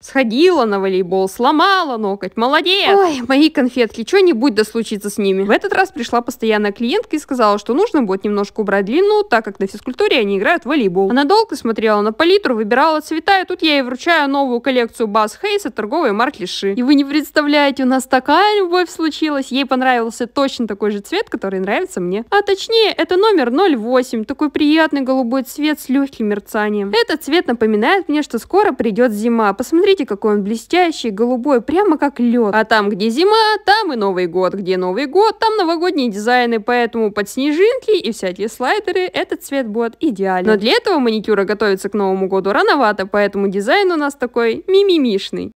Сходила на волейбол, сломала ноготь, молодец! Ой, мои конфетки, что-нибудь да случится с ними. В этот раз пришла постоянная клиентка и сказала, что нужно будет немножко убрать длину, так как на физкультуре они играют в волейбол. Она долго смотрела на палитру, выбирала цвета, и тут я ей вручаю новую коллекцию Баз Хейс от торговой марки Ши. И вы не представляете, у нас такая любовь случилась. Ей понравился точно такой же цвет, который нравится мне. А точнее, это номер 08, такой приятный голубой цвет с легким мерцанием. Этот цвет напоминает мне, что скоро придет зима. Смотрите, какой он блестящий, голубой, прямо как лед. А там, где зима, там и Новый год. Где Новый год, там новогодние дизайны. Поэтому под снежинки и всякие слайдеры этот цвет будет идеален. Но для этого маникюра готовится к Новому году рановато, поэтому дизайн у нас такой мимимишный.